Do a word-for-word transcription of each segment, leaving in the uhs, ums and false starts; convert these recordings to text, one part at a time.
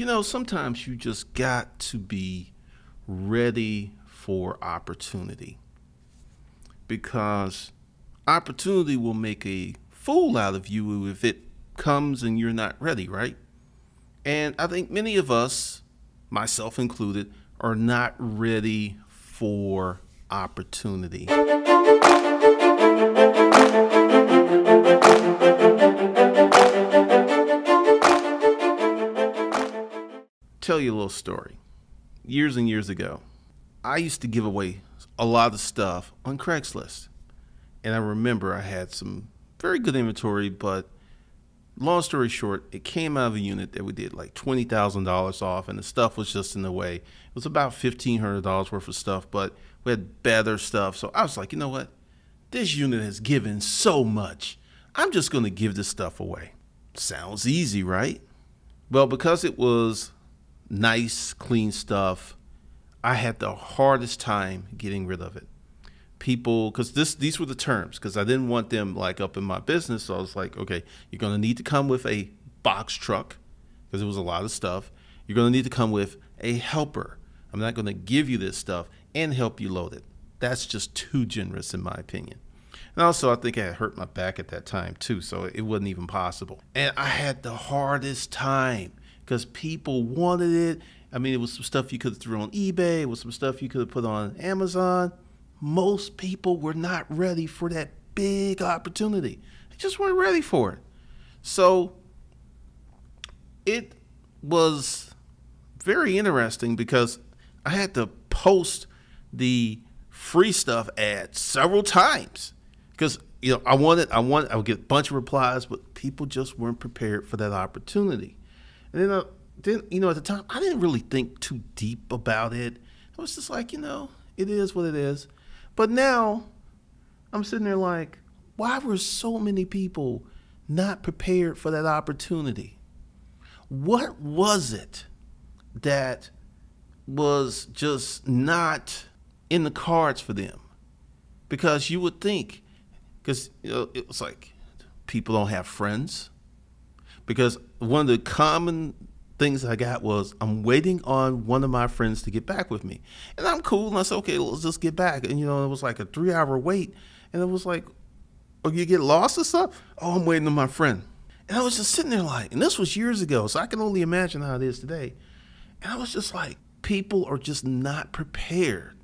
you know, sometimes you just got to be ready for opportunity, because opportunity will make a fool out of you if it comes and you're not ready, right? And I think many of us, myself included, are not ready for opportunity. Tell you a little story. Years and years ago, I used to give away a lot of stuff on Craigslist. And I remember I had some very good inventory, but long story short, it came out of a unit that we did like twenty thousand dollars off, and the stuff was just in the way. It was about fifteen hundred dollars worth of stuff, but we had better stuff. So I was like, you know what? This unit has given so much. I'm just going to give this stuff away. Sounds easy, right? Well, because it was nice, clean stuff, I had the hardest time getting rid of it. People, because this these were the terms, because I didn't want them like up in my business. So I was like, okay, you're going to need to come with a box truck, because it was a lot of stuff. You're going to need to come with a helper. I'm not going to give you this stuff and help you load it. That's just too generous in my opinion. And also, I think I had hurt my back at that time too, so it wasn't even possible. And I had the hardest time, because people wanted it. I mean, it was some stuff you could have thrown on eBay. It was some stuff you could have put on Amazon. Most people were not ready for that big opportunity. They just weren't ready for it. So it was very interesting, because I had to post the free stuff ad several times, because you know I wanted, I wanted, I would get a bunch of replies, but people just weren't prepared for that opportunity. And then, I, then, you know, at the time, I didn't really think too deep about it. I was just like, you know, it is what it is. But now I'm sitting there like, why were so many people not prepared for that opportunity? What was it that was just not in the cards for them? Because you would think, because you know, it was like, people don't have friends. Because one of the common things I got was, I'm waiting on one of my friends to get back with me. And I'm cool, and I said, okay, let's just get back. And you know, it was like a three hour wait. And it was like, oh, you get lost or something? Oh, I'm waiting on my friend. And I was just sitting there like, and this was years ago, so I can only imagine how it is today. And I was just like, people are just not prepared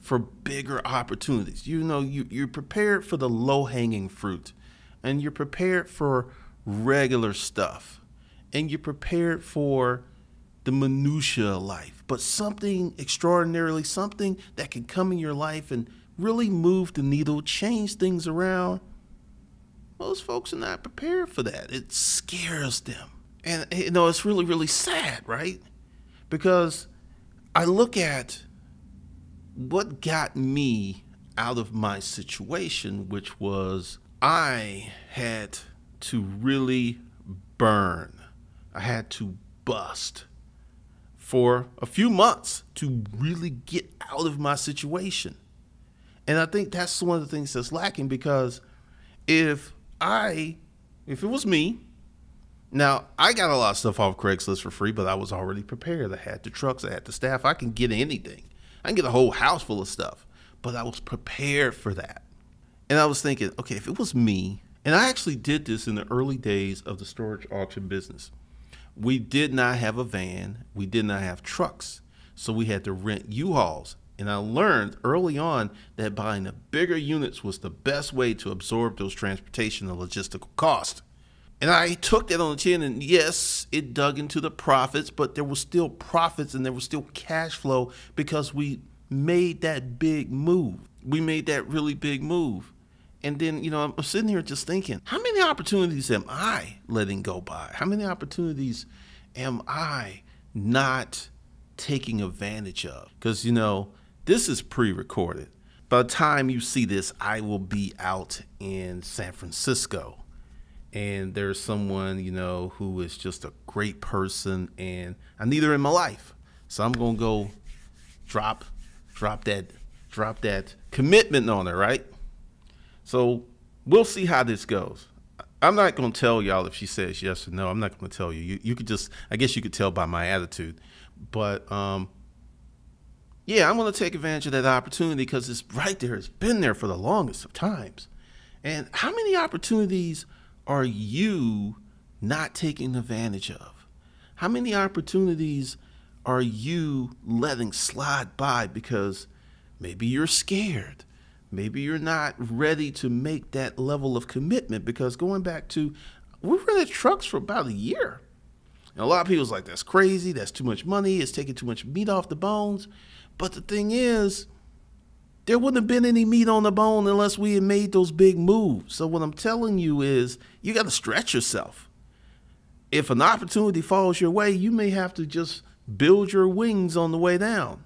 for bigger opportunities. You know, you, you're prepared for the low hanging fruit, and you're prepared for regular stuff, and you're prepared for the minutia of life, but something extraordinarily, something that can come in your life and really move the needle, change things around. Most folks are not prepared for that. It scares them. And you know, it's really, really sad, right? Because I look at what got me out of my situation, which was I had to really burn. I had to bust for a few months to really get out of my situation. And I think that's one of the things that's lacking, because if I, if it was me, now I got a lot of stuff off Craigslist for free, but I was already prepared. I had the trucks, I had the staff, I can get anything. I can get a whole house full of stuff, but I was prepared for that. And I was thinking, okay, if it was me, and I actually did this in the early days of the storage auction business. We did not have a van. We did not have trucks. So we had to rent U-Hauls. And I learned early on that buying the bigger units was the best way to absorb those transportation and logistical costs. And I took that on the chin, and yes, it dug into the profits, but there was still profits and there was still cash flow, because we made that big move. We made that really big move. And then, you know, I'm sitting here just thinking, how many opportunities am I letting go by? How many opportunities am I not taking advantage of? Because, you know, this is pre-recorded. By the time you see this, I will be out in San Francisco. And there's someone, you know, who is just a great person, and I need her in my life. So I'm going to go drop, drop that, drop that commitment on her, right? So we'll see how this goes. I'm not going to tell y'all if she says yes or no. I'm not going to tell you. You you could just, I guess you could tell by my attitude. But um, yeah, I'm going to take advantage of that opportunity because it's right there. It's been there for the longest of times. And how many opportunities are you not taking advantage of? How many opportunities are you letting slide by because maybe you're scared? Maybe you're not ready to make that level of commitment, because going back to, we rented trucks for about a year. And a lot of people's like, that's crazy. That's too much money. It's taking too much meat off the bones. But the thing is, there wouldn't have been any meat on the bone unless we had made those big moves. So what I'm telling you is you got to stretch yourself. If an opportunity falls your way, you may have to just build your wings on the way down,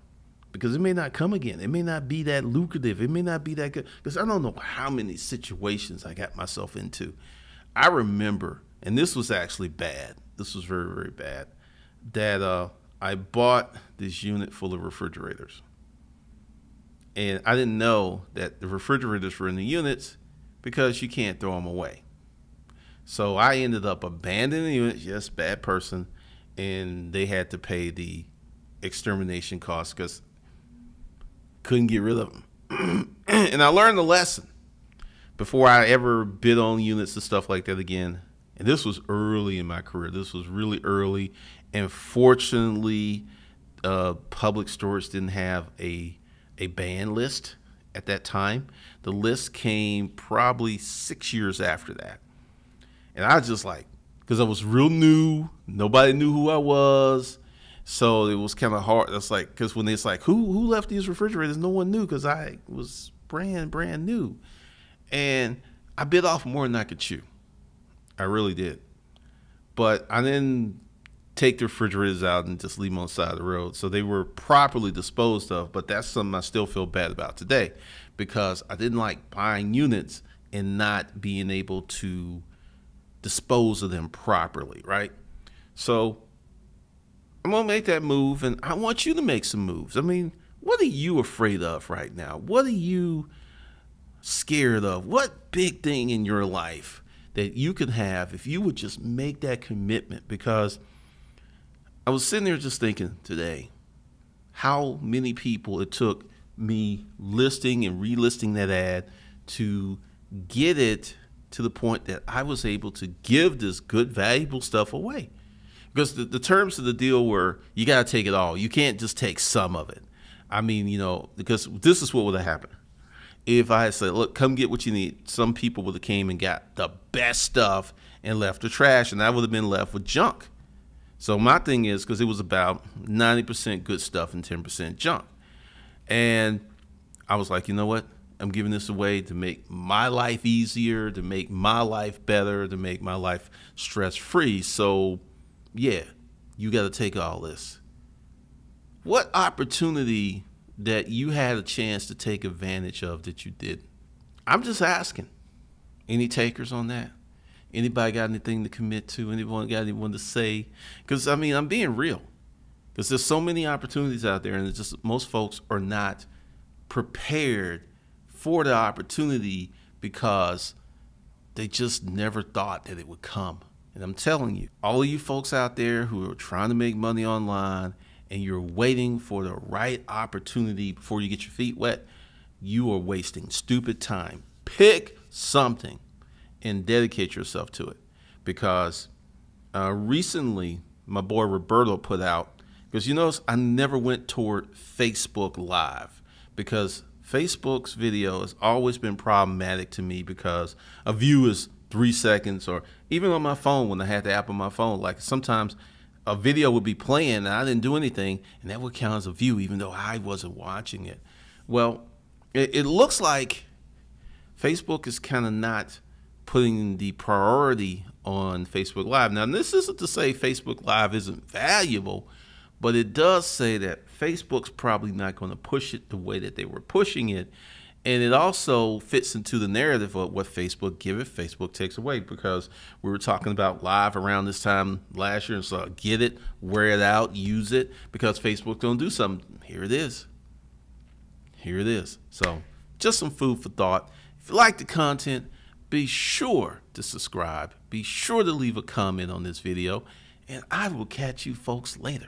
because it may not come again. It may not be that lucrative. It may not be that good. Because I don't know how many situations I got myself into. I remember, and this was actually bad. This was very, very bad, that uh, I bought this unit full of refrigerators. And I didn't know that the refrigerators were in the units because you can't throw them away. So I ended up abandoning the units. Yes, bad person. And they had to pay the extermination costs because couldn't get rid of them. And I learned the lesson before I ever bid on units and stuff like that again. And this was early in my career. This was really early. And fortunately, uh, Public Storage didn't have a, a ban list at that time. The list came probably six years after that. And I was just like, because I was real new. Nobody knew who I was. So it was kind of hard. That's like, because when it's like, who who left these refrigerators? No one knew, because I was brand, brand new. And I bit off more than I could chew. I really did. But I didn't take the refrigerators out and just leave them on the side of the road. So they were properly disposed of. But that's something I still feel bad about today, because I didn't like buying units and not being able to dispose of them properly, right? So I'm going to make that move, and I want you to make some moves. I mean, what are you afraid of right now? What are you scared of? What big thing in your life that you could have if you would just make that commitment? Because I was sitting there just thinking today how many people it took me listing and relisting that ad to get it to the point that I was able to give this good, valuable stuff away. Because the, the terms of the deal were, you got to take it all. You can't just take some of it. I mean, you know, because this is what would have happened. If I had said, look, come get what you need, some people would have came and got the best stuff and left the trash, and I would have been left with junk. So my thing is, because it was about ninety percent good stuff and ten percent junk. And I was like, you know what? I'm giving this away to make my life easier, to make my life better, to make my life stress-free. So yeah, you got to take all this. What opportunity that you had a chance to take advantage of that you did? I'm just asking. Any takers on that? Anybody got anything to commit to? Anyone got anyone to say? Because, I mean, I'm being real. Because there's so many opportunities out there, and it's just most folks are not prepared for the opportunity because they just never thought that it would come. And I'm telling you, all of you folks out there who are trying to make money online and you're waiting for the right opportunity before you get your feet wet, you are wasting stupid time. Pick something and dedicate yourself to it. Because uh, recently, my boy Roberto put out, because you notice I never went toward Facebook Live, because Facebook's video has always been problematic to me, because a view is three seconds, or even on my phone when I had the app on my phone, like sometimes a video would be playing and I didn't do anything, and that would count as a view even though I wasn't watching it. Well, it, it looks like Facebook is kind of not putting the priority on Facebook Live. Now, this isn't to say Facebook Live isn't valuable, but it does say that Facebook's probably not going to push it the way that they were pushing it. And it also fits into the narrative of what Facebook gives, Facebook takes away, because we were talking about live around this time last year. And so get it, wear it out, use it, because Facebook's going to do something. Here it is. Here it is. So just some food for thought. If you like the content, Be sure to subscribe. Be sure to leave a comment on this video, and I will catch you folks later.